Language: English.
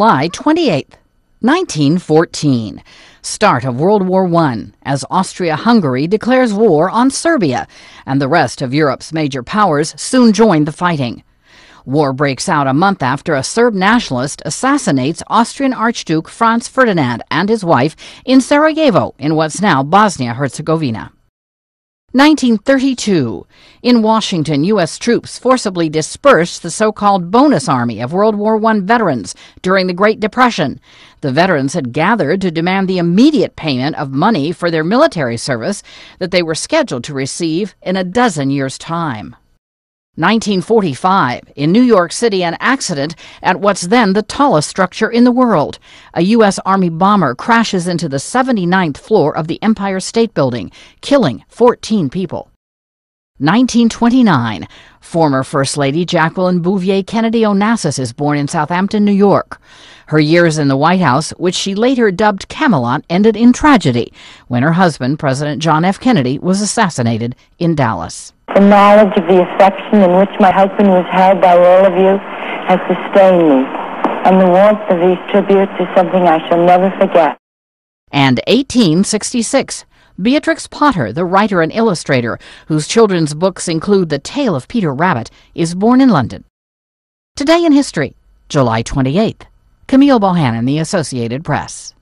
July 28, 1914. Start of World War I as Austria-Hungary declares war on Serbia, and the rest of Europe's major powers soon join the fighting. War breaks out a month after a Serb nationalist assassinates Austrian Archduke Franz Ferdinand and his wife in Sarajevo in what's now Bosnia-Herzegovina. 1932. In Washington, U.S. troops forcibly dispersed the so-called Bonus Army of World War I veterans during the Great Depression. The veterans had gathered to demand the immediate payment of money for their military service that they were scheduled to receive in a dozen years' time. 1945, in New York City, an accident at what's then the tallest structure in the world. A U.S. Army bomber crashes into the 79th floor of the Empire State Building, killing 14 people. 1929, former First Lady Jacqueline Bouvier Kennedy Onassis is born in Southampton, New York. Her years in the White House, which she later dubbed Camelot, ended in tragedy when her husband, President John F. Kennedy, was assassinated in Dallas. The knowledge of the affection in which my husband was held by all of you has sustained me, and the warmth of these tributes is something I shall never forget. And 1866, Beatrix Potter, the writer and illustrator, whose children's books include The Tale of Peter Rabbit, is born in London. Today in History, July 28th, Camille Bohan in the Associated Press.